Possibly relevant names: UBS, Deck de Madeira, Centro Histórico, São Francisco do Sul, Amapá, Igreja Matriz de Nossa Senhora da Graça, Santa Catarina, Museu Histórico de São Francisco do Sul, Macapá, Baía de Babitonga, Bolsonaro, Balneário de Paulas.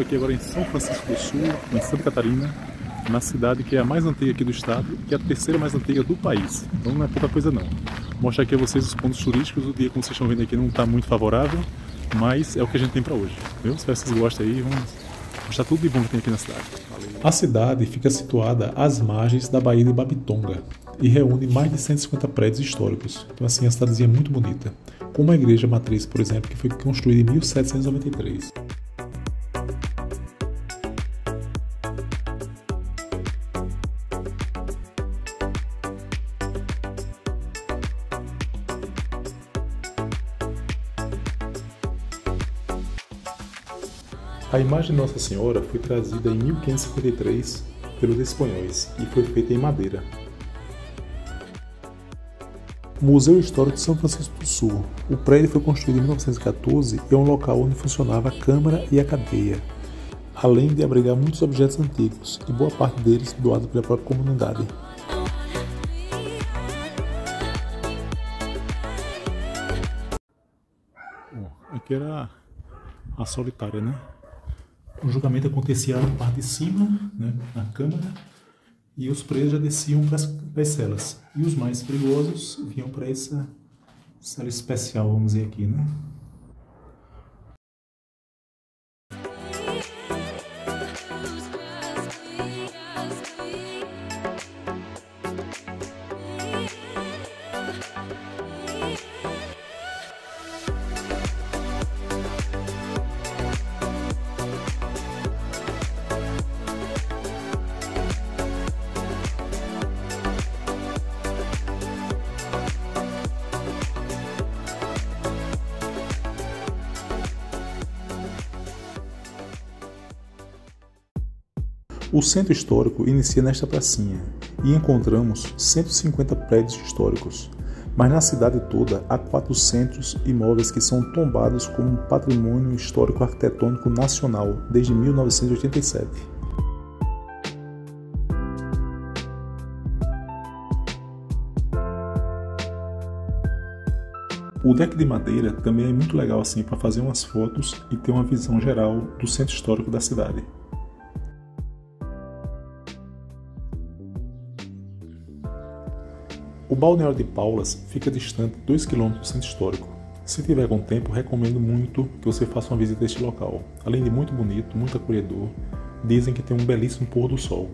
Estou aqui agora em São Francisco do Sul, em Santa Catarina, na cidade que é a mais antiga aqui do estado e a terceira mais antiga do país. Então não é pouca coisa não. Vou mostrar aqui a vocês os pontos turísticos. O dia, como vocês estão vendo aqui, não está muito favorável, mas é o que a gente tem para hoje. Eu espero que vocês gostem aí. Vamos mostrar tudo de bom que tem aqui na cidade. Valeu. A cidade fica situada às margens da Baía de Babitonga e reúne mais de 150 prédios históricos. Então assim, a cidadezinha é muito bonita, como a Igreja Matriz, por exemplo, que foi construída em 1793. A imagem de Nossa Senhora foi trazida em 1553 pelos espanhóis e foi feita em madeira. Museu Histórico de São Francisco do Sul. O prédio foi construído em 1914 e é um local onde funcionava a câmara e a cadeia, além de abrigar muitos objetos antigos e boa parte deles doado pela própria comunidade. Aqui era a solitária, né? O julgamento acontecia na parte de cima, né, na câmara, e os presos já desciam para as celas. E os mais perigosos vinham para essa cela especial, vamos dizer aqui, né? O centro histórico inicia nesta pracinha e encontramos 150 prédios históricos, mas na cidade toda há 400 imóveis que são tombados como patrimônio histórico arquitetônico nacional desde 1987. O deck de madeira também é muito legal assim para fazer umas fotos e ter uma visão geral do centro histórico da cidade. O Balneário de Paulas fica distante 2 km do centro histórico. Se tiver algum tempo, recomendo muito que você faça uma visita a este local. Além de muito bonito, muito acolhedor, dizem que tem um belíssimo pôr do sol.